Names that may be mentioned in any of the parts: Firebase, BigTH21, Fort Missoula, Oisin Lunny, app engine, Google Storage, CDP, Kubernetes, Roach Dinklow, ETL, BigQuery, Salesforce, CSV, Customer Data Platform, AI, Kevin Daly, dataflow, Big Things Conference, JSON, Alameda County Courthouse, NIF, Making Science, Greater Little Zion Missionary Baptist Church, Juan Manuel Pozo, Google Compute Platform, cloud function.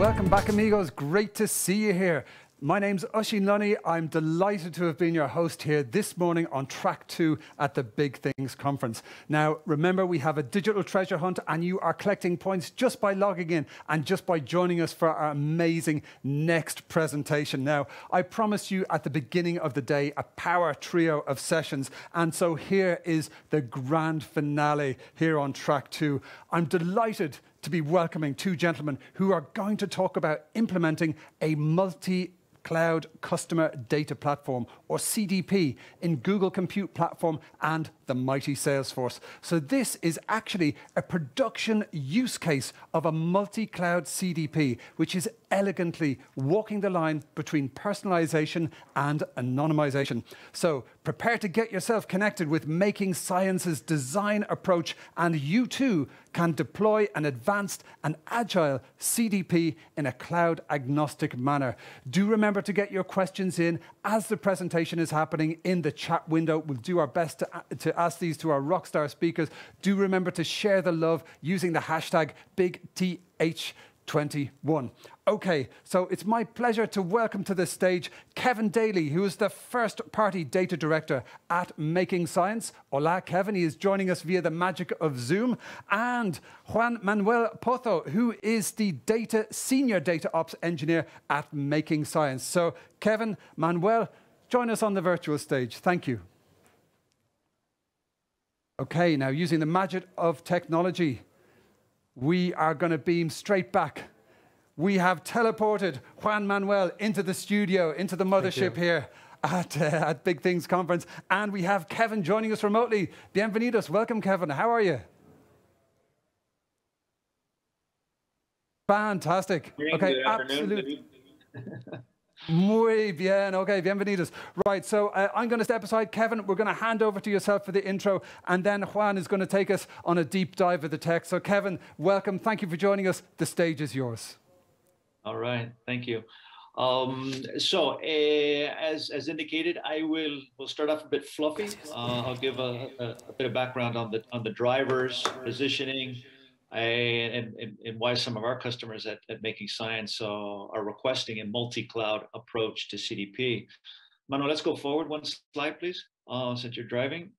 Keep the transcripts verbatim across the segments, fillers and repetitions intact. Welcome back, amigos. Great to see you here. My name's Oisin Lunny. I'm delighted to have been your host here this morning on track two at the Big Things Conference. Now, remember, we have a digital treasure hunt, and you are collecting points just by logging in and just by joining us for our amazing next presentation. Now, I promised you at the beginning of the day a power trio of sessions, and so here is the grand finale here on track two. I'm delighted to be welcoming two gentlemen who are going to talk about implementing a multi Cloud Customer Data Platform, or C D P, in Google Compute Platform and the mighty Salesforce. So this is actually a production use case of a multi-cloud C D P, which is elegantly walking the line between personalization and anonymization. So prepare to get yourself connected with Making Science's design approach, and you too can deploy an advanced and agile C D P in a cloud-agnostic manner. Do remember to get your questions in as the presentation is happening in the chat window. We'll do our best to, to ask these to our rockstar speakers. Do remember to share the love using the hashtag Big T H twenty-one. Okay, so it's my pleasure to welcome to the stage Kevin Daly, who is the first party data director at Making Science. Hola, Kevin. He is joining us via the magic of Zoom. And Juan Manuel Pozo, who is the data senior data ops engineer at Making Science. So Kevin, Manuel, join us on the virtual stage. Thank you. Okay, now using the magic of technology, we are going to beam straight back. We have teleported Juan Manuel into the studio, into the mothership here at, uh, at Big Things Conference. And we have Kevin joining us remotely. Bienvenidos. Welcome, Kevin. How are you? Fantastic. Okay, absolutely. Muy bien. Okay, bienvenidos. Right, so uh, I'm going to step aside. Kevin, we're going to hand over to yourself for the intro, and then Juan is going to take us on a deep dive of the tech. So Kevin, welcome. Thank you for joining us. The stage is yours. All right. Thank you. Um, so uh, as, as indicated, I will we'll start off a bit fluffy. Uh, I'll give a, a, a bit of background on the, on the drivers, positioning, And, and, and why some of our customers at, at Making Science uh, are requesting a multi-cloud approach to C D P. Manuel, let's go forward one slide, please, uh, since you're driving.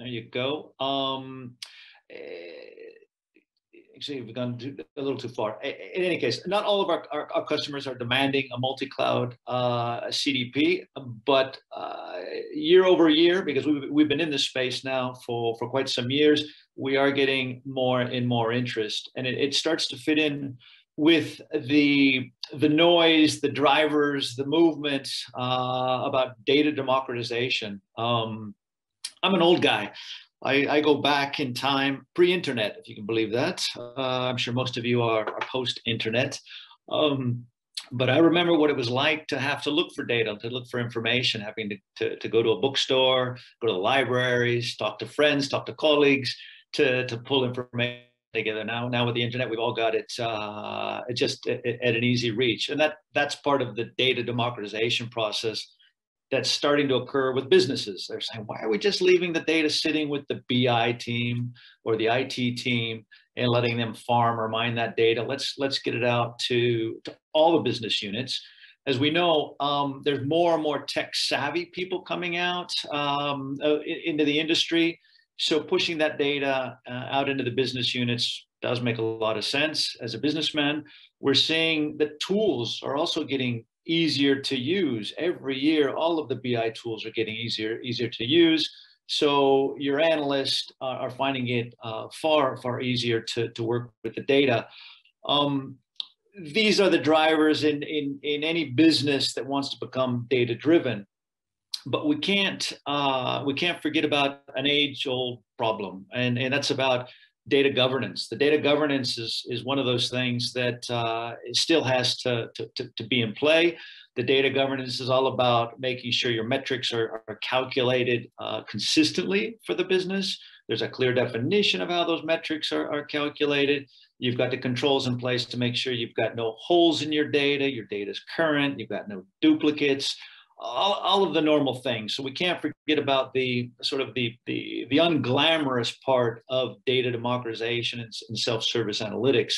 There you go. Um, actually, we've gone a little too far. In any case, not all of our, our, our customers are demanding a multi-cloud uh, C D P, but uh, year over year, because we've, we've been in this space now for, for quite some years, we are getting more and more interest, and it, it starts to fit in with the the noise, the drivers, the movement uh, about data democratization. Um, I'm an old guy. I, I go back in time, pre-internet, if you can believe that. Uh, I'm sure most of you are, are post-internet. Um, But I remember what it was like to have to look for data, to look for information, having to, to, to go to a bookstore, go to the libraries, talk to friends, talk to colleagues, to, to pull information together. Now, now with the internet, we've all got it, uh, it just at, at an easy reach. And that, that's part of the data democratization process that's starting to occur with businesses. They're saying, why are we just leaving the data sitting with the B I team or the I T team and letting them farm or mine that data? Let's let's get it out to, to all the business units. As we know, um, there's more and more tech-savvy people coming out um, uh, into the industry. So pushing that data uh, out into the business units does make a lot of sense. As a businessman, we're seeing that tools are also getting easier to use. Every year, all of the B I tools are getting easier, easier to use. So your analysts uh, are finding it uh, far, far easier to, to work with the data. Um, these are the drivers in, in, in any business that wants to become data-driven. But we can't, uh, we can't forget about an age-old problem, and, and that's about data governance. The data governance is, is one of those things that uh, still has to, to, to, to be in play. The data governance is all about making sure your metrics are, are calculated uh, consistently for the business. There's a clear definition of how those metrics are, are calculated. You've got the controls in place to make sure you've got no holes in your data, your data is current, you've got no duplicates, all, all of the normal things. So we can't forget about the sort of the, the, the unglamorous part of data democratization and, and self-service analytics.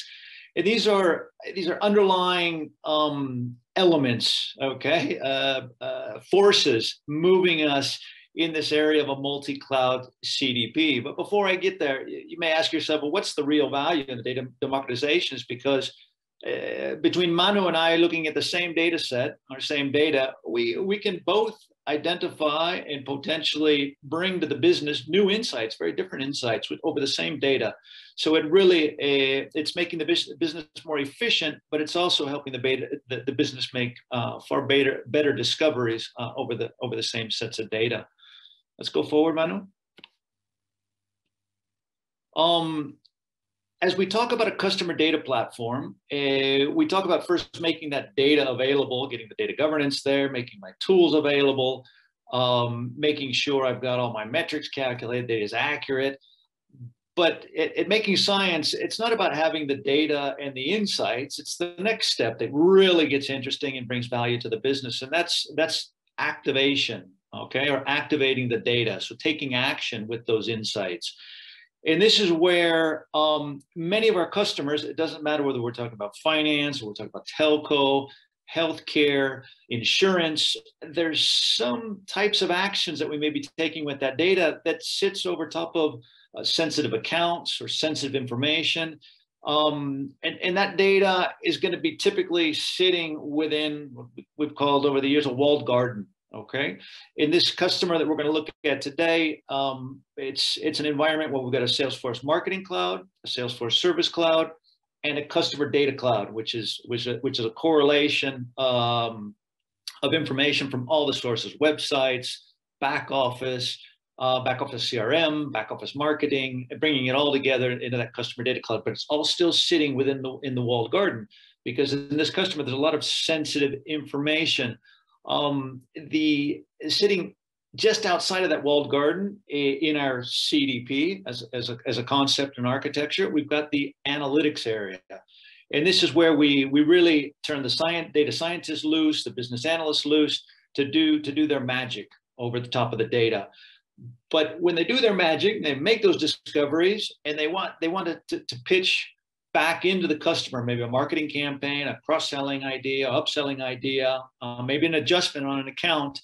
And these are these are underlying um, elements, okay, uh, uh, forces moving us in this area of a multi-cloud C D P. But before I get there, you may ask yourself, well, what's the real value in the data democratizations? Because uh, between Manu and I looking at the same data set, or same data, we, we can both identify and potentially bring to the business new insights, very different insights with, over the same data. So it really, uh, it's making the business more efficient, but it's also helping the, beta, the, the business make uh, far better, better discoveries uh, over, the, over the same sets of data. Let's go forward, Manu. Um, as we talk about a customer data platform, uh, we talk about first making that data available, getting the data governance there, making my tools available, um, making sure I've got all my metrics calculated, data is accurate. But at Making Science, it's not about having the data and the insights. It's the next step that really gets interesting and brings value to the business, and that's that's activation. Okay, or activating the data. So taking action with those insights. And this is where um, many of our customers, it doesn't matter whether we're talking about finance, or we're talking about telco, healthcare, insurance, there's some types of actions that we may be taking with that data that sits over top of uh, sensitive accounts or sensitive information. Um, and, and that data is going to be typically sitting within what we've called over the years a walled garden. Okay, in this customer that we're going to look at today, um, it's it's an environment where we've got a Salesforce Marketing Cloud, a Salesforce Service Cloud, and a Customer Data Cloud, which is which is, which is a correlation um, of information from all the sources: websites, back office, uh, back office C R M, back office marketing, bringing it all together into that Customer Data Cloud. But it's all still sitting within the in the walled garden, because in this customer, there's a lot of sensitive information. Um, the sitting just outside of that walled garden in our C D P as, as, a, as a concept and architecture, we've got the analytics area. And this is where we, we really turn the science, data scientists loose, the business analysts loose to do, to do their magic over the top of the data. But when they do their magic, they make those discoveries and they want, they want to, to pitch back into the customer, maybe a marketing campaign, a cross-selling idea, upselling idea, uh, maybe an adjustment on an account.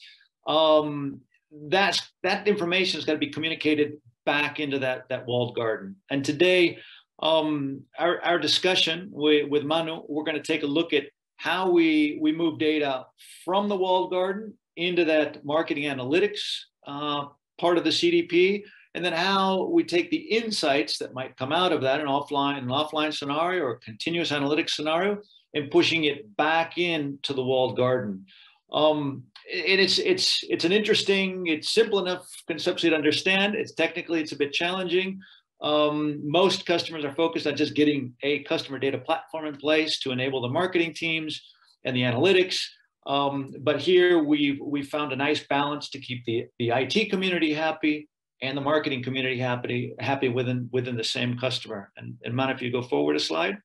Um, that's, that information is going to be communicated back into that, that walled garden. And today, um, our, our discussion with, with Manu, we're going to take a look at how we, we move data from the walled garden into that marketing analytics uh, part of the C D P. And then how we take the insights that might come out of that, an offline, an offline scenario or a continuous analytics scenario, and pushing it back into the walled garden. Um, and it's it's it's an interesting, it's simple enough conceptually to understand. It's technically it's a bit challenging. Um, most customers are focused on just getting a customer data platform in place to enable the marketing teams and the analytics. Um, but here we've we found a nice balance to keep the the I T community happy and the marketing community happy, happy within, within the same customer. And, and Manu, if you go forward a slide.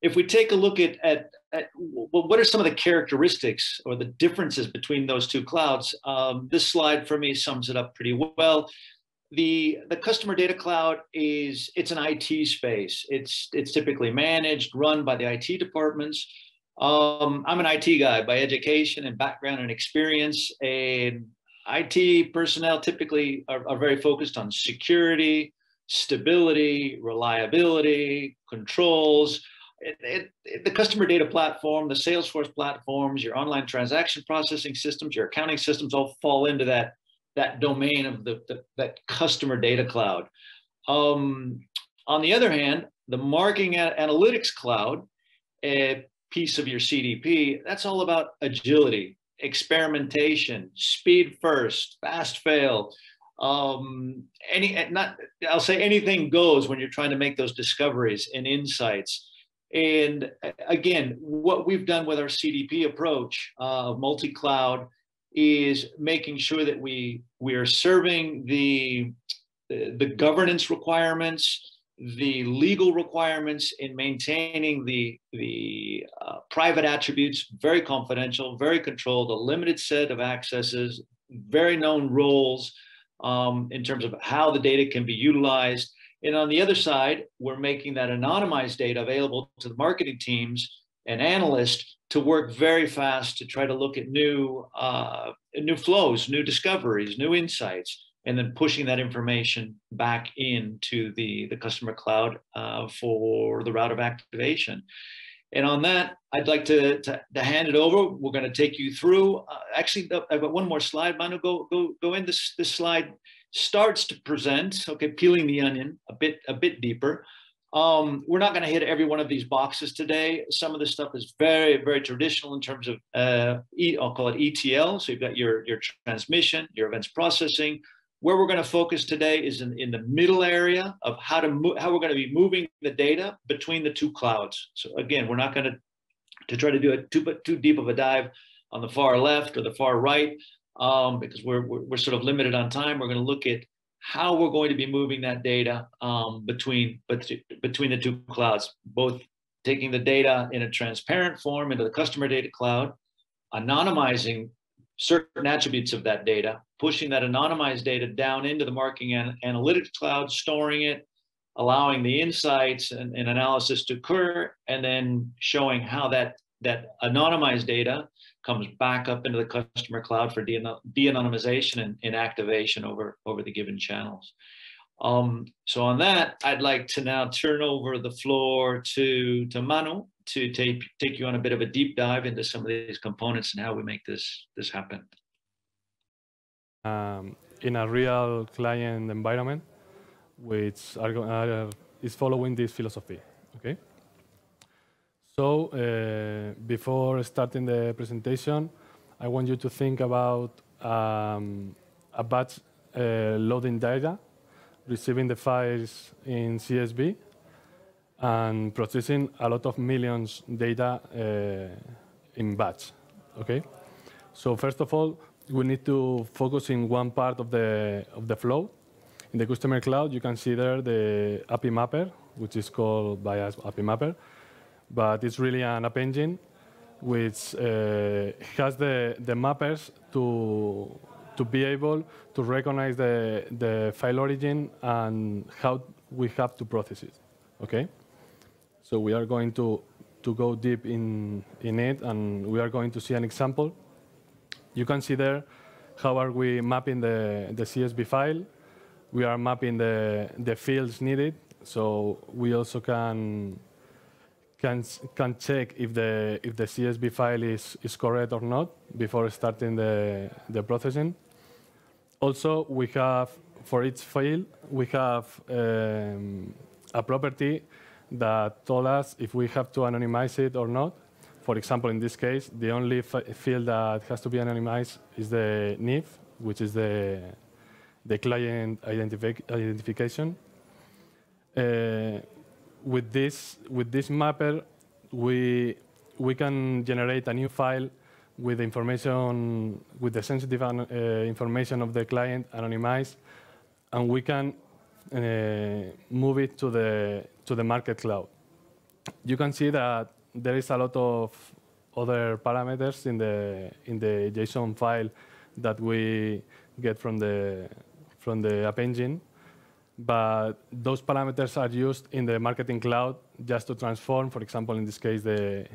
If we take a look at, at, at well, what are some of the characteristics or the differences between those two clouds, um, this slide for me sums it up pretty well. The, the customer data cloud is, it's an I T space. It's, it's typically managed, run by the I T departments. Um, I'm an I T guy by education and background and experience, and I T personnel typically are, are very focused on security, stability, reliability, controls. It, it, it, the customer data platform, the Salesforce platforms, your online transaction processing systems, your accounting systems all fall into that, that domain of the, the, that customer data cloud. Um, on the other hand, the marketing analytics cloud, a piece of your C D P, that's all about agility, experimentation, speed first, fast fail. Um, any, not, I'll say anything goes when you're trying to make those discoveries and insights. And again, what we've done with our C D P approach of uh, multi-cloud is making sure that we, we are serving the, the governance requirements, the legal requirements, in maintaining the, the uh, private attributes, very confidential, very controlled, a limited set of accesses, very known roles um, in terms of how the data can be utilized. And on the other side, we're making that anonymized data available to the marketing teams and analysts to work very fast to try to look at new, uh, new flows, new discoveries, new insights, and then pushing that information back into the, the customer cloud uh, for the route of activation. And on that, I'd like to, to, to hand it over. We're going to take you through. Uh, actually, I've got one more slide. Manu, go, go, go in. This, this slide starts to present, okay, peeling the onion a bit, a bit deeper. Um, we're not going to hit every one of these boxes today. Some of this stuff is very, very traditional in terms of, uh, e I'll call it E T L. So you've got your, your transmission, your events processing. Where we're going to focus today is in, in the middle area of how to how we're going to be moving the data between the two clouds. So again, we're not going to to try to do it too but too deep of a dive on the far left or the far right um, because we're, we're we're sort of limited on time. We're going to look at how we're going to be moving that data um, between but between the two clouds, both taking the data in a transparent form into the customer data cloud, anonymizing certain attributes of that data, pushing that anonymized data down into the marketing and analytics cloud, storing it, allowing the insights and, and analysis to occur, and then showing how that, that anonymized data comes back up into the customer cloud for de-anonymization and, and activation over, over the given channels. Um, so on that, I'd like to now turn over the floor to, to Manu, to take, take you on a bit of a deep dive into some of these components and how we make this, this happen. Um, in a real client environment, which are, are, is following this philosophy, okay? So uh, before starting the presentation, I want you to think about um, a batch uh, loading data, receiving the files in C S V, and processing a lot of millions data uh, in batch, okay? So first of all, we need to focus in one part of the, of the flow. In the customer cloud, you consider the A P I mapper, which is called by us A P I mapper, but it's really an app engine which uh, has the, the mappers to, to be able to recognize the, the file origin and how we have to process it, okay? So we are going to, to go deep in, in it, and we are going to see an example. You consider how are we mapping the, the C S V file. We are mapping the, the fields needed. So we also can, can, can check if the, if the C S V file is, is correct or not before starting the, the processing. Also, we have, for each file, we have um, a property that told us if we have to anonymize it or not. For example, in this case, the only field that has to be anonymized is the N I F, which is the, the client identifi identification. Uh, with, this, with this mapper, we, we can generate a new file with information, with the sensitive uh, information of the client anonymized, and we can Uh, move it to the to the market cloud. You can see that there is a lot of other parameters in the in the JSON file that we get from the from the app engine, but those parameters are used in the marketing cloud just to transform, for example, in this case, the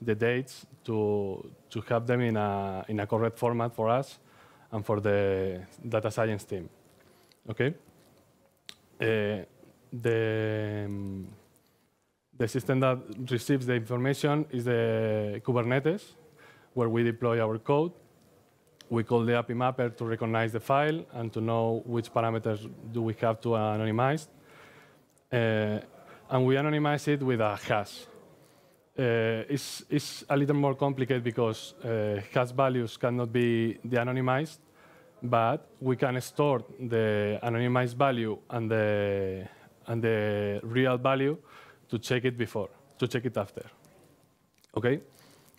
the dates to to have them in a in a correct format for us and for the data science team. Okay. Uh, the, um, the system that receives the information is the Kubernetes, where we deploy our code. We call the A P I mapper to recognize the file and to know which parameters do we have to anonymize. Uh, and we anonymize it with a hash. Uh, it's, it's a little more complicated because uh, hash values cannot be de-anonymized, but we can store the anonymized value and the, and the real value to check it before, to check it after, okay?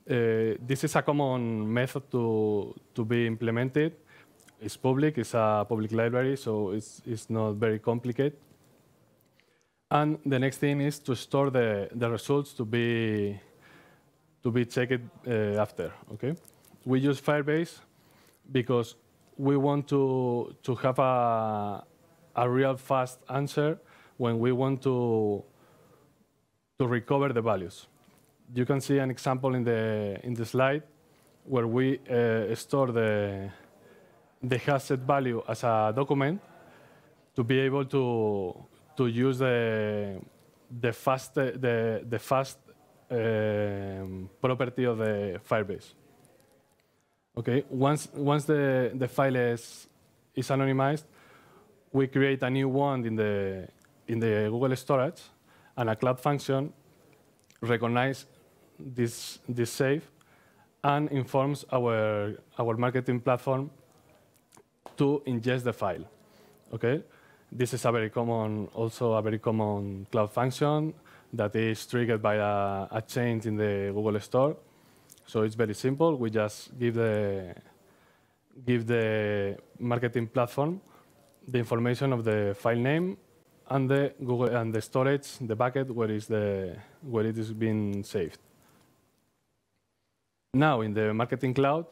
Uh, this is a common method to, to be implemented. It's public, it's a public library, so it's, it's not very complicated. And the next thing is to store the, the results to be, to be checked uh, after, okay? We use Firebase because we want to, to have a, a real fast answer when we want to, to recover the values. You can see an example in the, in the slide where we uh, store the, the hasset value as a document to be able to, to use the, the fast, the, the fast um, property of the Firebase. Okay. Once, once the, the file is, is anonymized, we create a new one in the, in the Google Storage, and a cloud function recognizes this, this save and informs our, our marketing platform to ingest the file. Okay? This is a very common, also a very common cloud function that is triggered by a, a change in the Google Store. So it's very simple. We just give the, give the marketing platform the information of the file name and the Google and the storage, the bucket where is the where it is being saved. Now in the marketing cloud,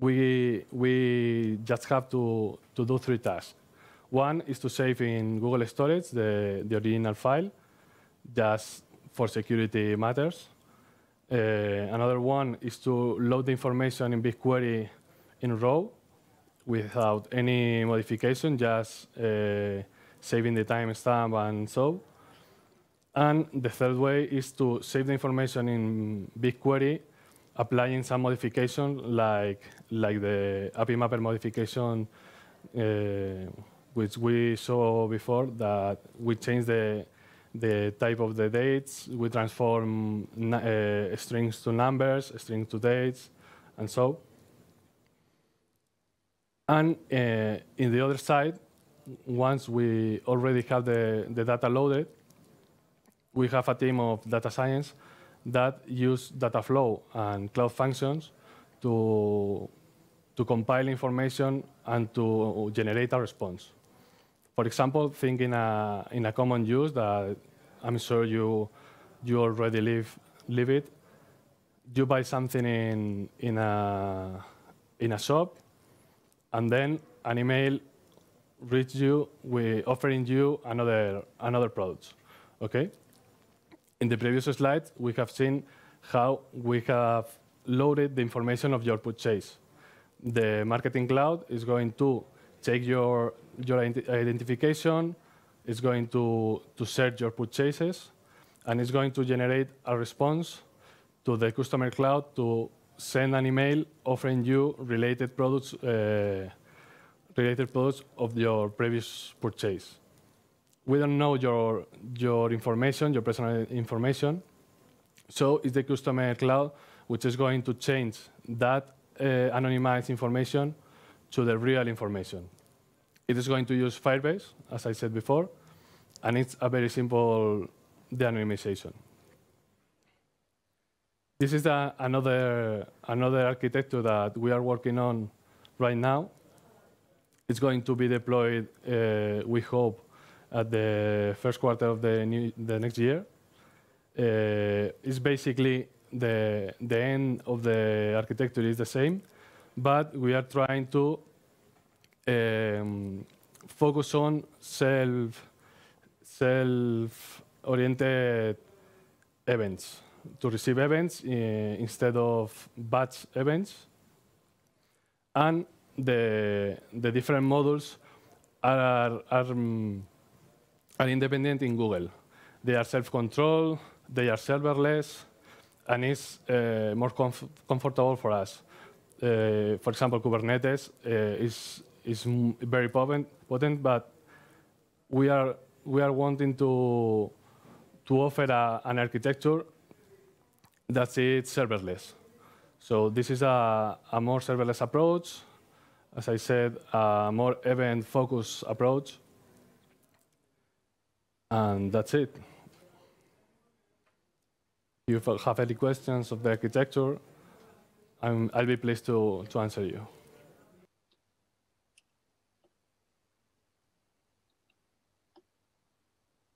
we we just have to to do three tasks. One is to save in Google Storage the the original file, just for security matters. Uh, another one is to load the information in BigQuery in row without any modification, just uh, saving the timestamp and so. And the third way is to save the information in BigQuery, applying some modification like, like the A P I mapper modification, uh, which we saw before, that we change the, the type of the dates, we transform uh, strings to numbers, strings to dates, and so. And uh, in the other side, once we already have the, the data loaded, we have a team of data science that use dataflow and cloud functions to, to compile information and to generate a response. For example, think in a, in a common use that I'm sure you, you already live, live it. You buy something in, in, a, in a shop, and then an email reach you, we offering you another another product. Okay. In the previous slide, we have seen how we have loaded the information of your purchase. The marketing cloud is going to take your your identification, it's going to to search your purchases, and it's going to generate a response to the customer cloud to send an email offering you related products. Uh, related products of your previous purchase. We don't know your, your information, your personal information, so it's the customer cloud which is going to change that uh, anonymized information to the real information. It is going to use Firebase, as I said before, and it's a very simple de-anonymization. This is the, another, another architecture that we are working on right now. It's going to be deployed, uh, we hope, at the first quarter of the, new, the next year. Uh, it's basically the, the end of the architecture is the same, but we are trying to um, focus on self, self-oriented events, to receive events uh, instead of batch events. And The, the different models are, are, um, are independent in Google. They are self-controlled, they are serverless, and it's uh, more comf comfortable for us. Uh, for example, Kubernetes uh, is, is very potent, potent, but we are, we are wanting to, to offer a, an architecture that's it serverless. So this is a, a more serverless approach. As I said, a more event-focused approach. And that's it. If you have any questions of the architecture, I'm, I'll be pleased to, to answer you.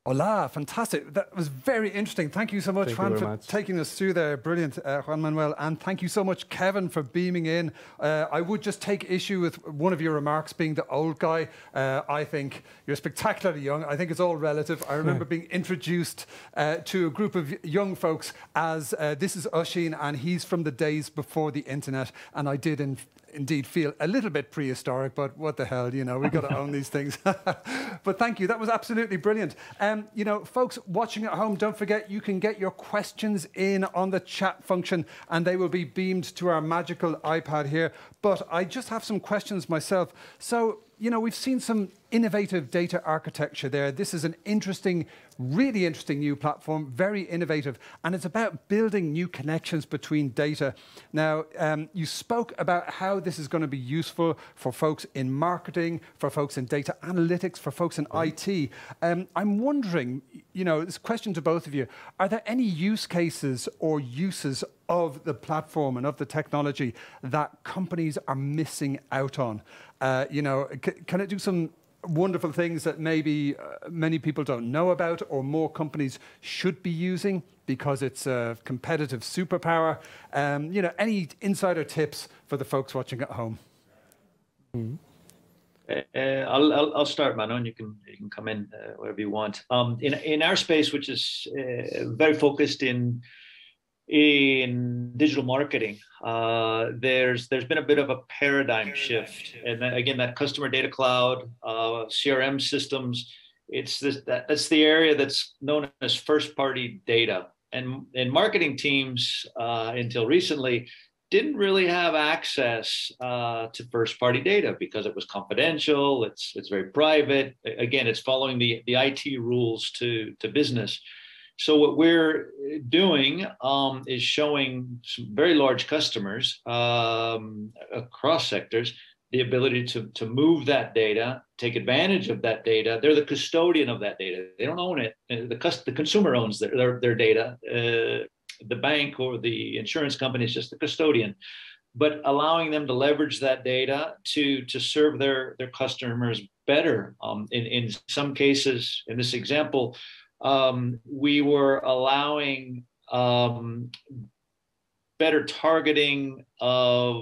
Hola, fantastic. That was very interesting. Thank you so much, thank Juan, for much. taking us through there. Brilliant, uh, Juan Manuel. And thank you so much, Kevin, for beaming in. Uh, I would just take issue with one of your remarks being the old guy. Uh, I think you're spectacularly young. I think it's all relative. I remember being introduced uh, to a group of young folks as uh, this is Oisin, and he's from the days before the internet. And I did in Indeed feel a little bit prehistoric, but what the hell, you know, we've got to own these things. But thank you, that was absolutely brilliant. Um, you know, folks watching at home, don't forget you can get your questions in on the chat function and they will be beamed to our magical iPad here. But I just have some questions myself. So, you know, we've seen some innovative data architecture there. This is an interesting, really interesting new platform, very innovative, and it's about building new connections between data. Now, um, you spoke about how this is going to be useful for folks in marketing, for folks in data analytics, for folks in I T. Um, I'm wondering, you know, this question to both of you, are there any use cases or uses of the platform and of the technology that companies are missing out on? Uh, you know, c can it do some wonderful things that maybe uh, many people don't know about, or more companies should be using because it's a competitive superpower? Um, you know, any insider tips for the folks watching at home? Mm-hmm. uh, I'll, I'll, I'll start, Manon. You can you can come in uh, wherever you want. Um, in in our space, which is uh, very focused in. in digital marketing, uh, there's there's been a bit of a paradigm shift, and that, again, that customer data cloud, uh, C R M systems, it's this that, that's the area that's known as first-party data, and and marketing teams uh, until recently didn't really have access uh, to first-party data because it was confidential. It's it's very private. Again, it's following the the I T rules to to business. So what we're doing um, is showing some very large customers um, across sectors the ability to, to move that data, take advantage of that data. They're the custodian of that data. They don't own it. The, the consumer owns their, their, their data. Uh, the bank or the insurance company is just the custodian. But allowing them to leverage that data to, to serve their, their customers better. Um, in, in some cases, in this example, Um, we were allowing um, better targeting of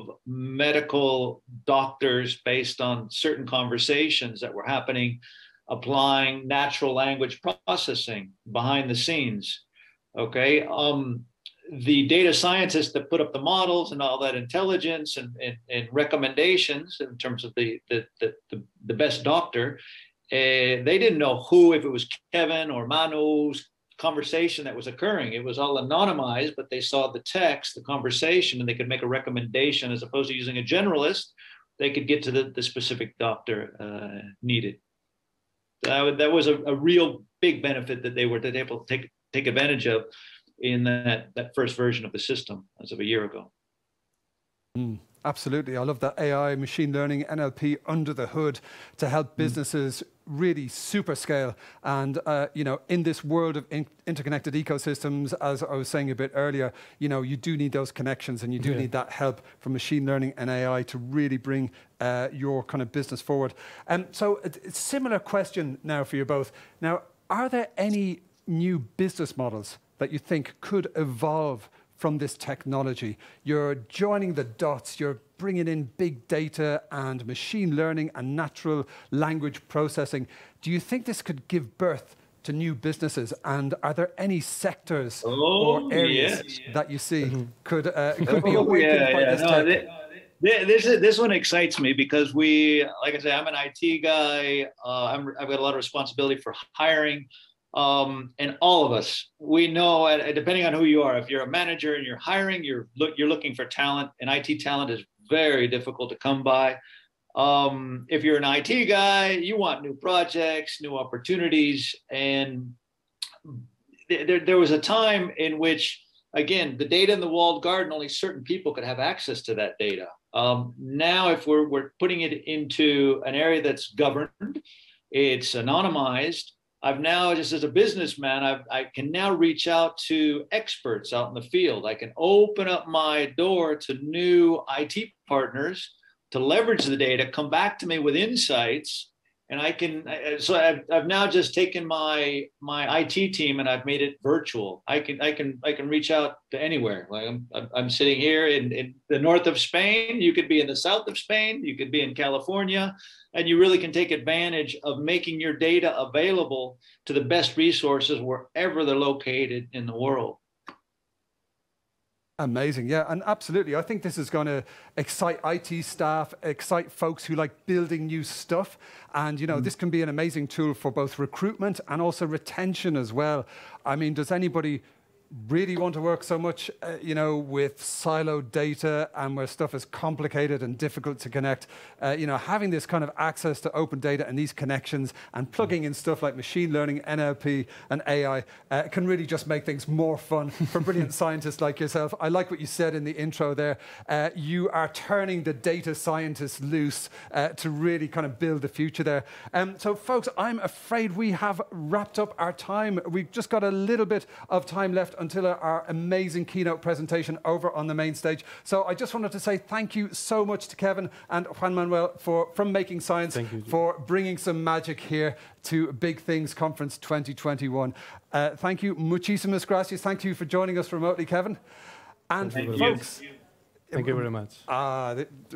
medical doctors based on certain conversations that were happening, applying natural language processing behind the scenes, okay? Um, the data scientists that put up the models and all that intelligence and, and, and recommendations in terms of the, the, the, the, the best doctor, Uh, they didn't know who, if it was Kevin or Manu's conversation that was occurring. It was all anonymized, but they saw the text, the conversation, and they could make a recommendation. As opposed to using a generalist, they could get to the, the specific doctor uh, needed. That, that was a, a real big benefit that they were able to take, take advantage of in that, that first version of the system as of a year ago. Mm. Absolutely. I love that A I, machine learning, N L P under the hood to help businesses really super scale. And, uh, you know, in this world of in interconnected ecosystems, as I was saying a bit earlier, you know, you do need those connections and you do yeah. need that help from machine learning and A I to really bring uh, your kind of business forward. And um, so a similar question now for you both. Now, are there any new business models that you think could evolve from this technology? You're joining the dots, you're bringing in big data and machine learning and natural language processing. Do you think this could give birth to new businesses? And are there any sectors oh, or areas yes, yes. that you see mm-hmm. could, uh, could be awakened yeah, by yeah. this no, tech? They, This, this one excites me because we, like I say, I'm an I T guy. Uh, I'm, I've got a lot of responsibility for hiring. Um, and all of us, we know, uh, depending on who you are, if you're a manager and you're hiring, you're, look, you're looking for talent, and I T talent is very difficult to come by. Um, if you're an I T guy, you want new projects, new opportunities. And th there, there was a time in which, again, the data in the walled garden, only certain people could have access to that data. Um, now, if we're, we're putting it into an area that's governed, it's anonymized, I've now, just as a businessman, I've, I can now reach out to experts out in the field. I can open up my door to new I T partners to leverage the data, come back to me with insights, And I can, I, so I've, I've now just taken my my I T team and I've made it virtual. I can I can I can reach out to anywhere. Like I'm I'm sitting here in, in the north of Spain. You could be in the south of Spain. You could be in California, and you really can take advantage of making your data available to the best resources wherever they're located in the world. Amazing. Yeah, and absolutely. I think this is going to excite I T staff, excite folks who like building new stuff. And, you know, mm. this can be an amazing tool for both recruitment and also retention as well. I mean, does anybody really want to work so much, uh, you know, with siloed data and where stuff is complicated and difficult to connect? Uh, you know, having this kind of access to open data and these connections and plugging in stuff like machine learning, N L P, and A I uh, can really just make things more fun for brilliant scientists like yourself. I like what you said in the intro there. Uh, you are turning the data scientists loose uh, to really kind of build the future there. Um, so, folks, I'm afraid we have wrapped up our time. We've just got a little bit of time left until our amazing keynote presentation over on the main stage. So I just wanted to say thank you so much to Kevin and Juan Manuel for, from Making Science for bringing some magic here to Big Things Conference twenty twenty-one. Uh, thank you. Muchísimas gracias. Thank you for joining us remotely, Kevin. And thank folks... You. Thank you very much. Ah,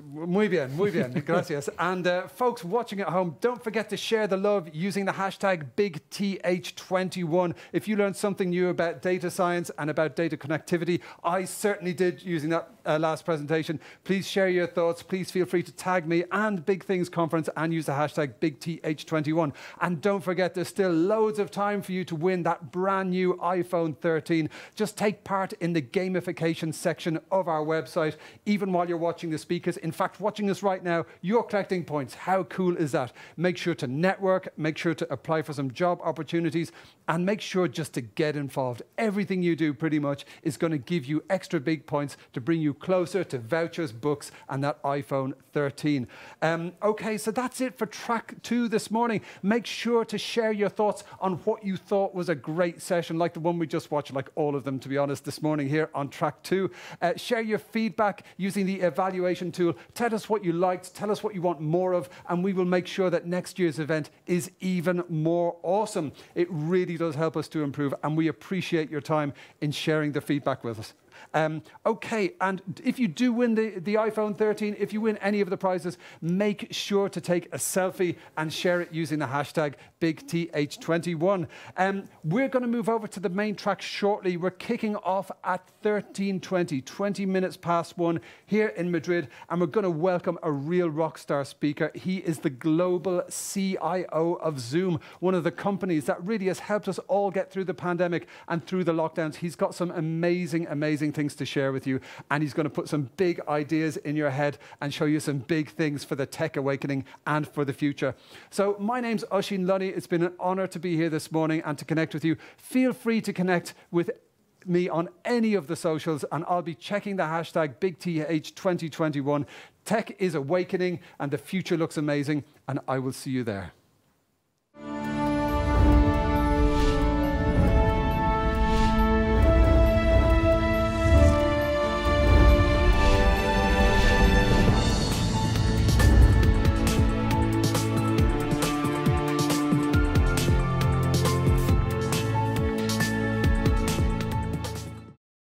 muy bien, muy bien, gracias. And uh, folks watching at home, don't forget to share the love using the hashtag Big T H twenty-one. If you learned something new about data science and about data connectivity, I certainly did using that uh, last presentation. Please share your thoughts. Please feel free to tag me and Big Things Conference and use the hashtag Big T H twenty-one. And don't forget, there's still loads of time for you to win that brand new iPhone thirteen. Just take part in the gamification section of our website. Even while you're watching the speakers, in fact, watching us right now, you're collecting points. How cool is that? Make sure to network, make sure to apply for some job opportunities, and make sure just to get involved. Everything you do pretty much is going to give you extra big points to bring you closer to vouchers, books, and that iPhone thirteen. Um, okay, so that's it for track two this morning. Make sure to share your thoughts on what you thought was a great session, like the one we just watched, like all of them, to be honest, this morning here on track two. Uh, share your feedback using the evaluation tool. Tell us what you liked, tell us what you want more of, and we will make sure that next year's event is even more awesome. It really does help us to improve, and we appreciate your time in sharing the feedback with us. Um, okay, and if you do win the, the iPhone thirteen, if you win any of the prizes, make sure to take a selfie and share it using the hashtag Big T H twenty-one. Um, we're going to move over to the main track shortly. We're kicking off at thirteen twenty, twenty minutes past one here in Madrid, and we're going to welcome a real rock star speaker. He is the global C I O of Zoom, one of the companies that really has helped us all get through the pandemic and through the lockdowns. He's got some amazing, amazing things to share with you, and he's going to put some big ideas in your head and show you some big things for the tech awakening and for the future. So my name's Oisin Lunny. It's been an honor to be here this morning and to connect with you. Feel free to connect with me on any of the socials, and I'll be checking the hashtag Big T H twenty twenty-one. Tech is awakening and the future looks amazing, and I will see you there.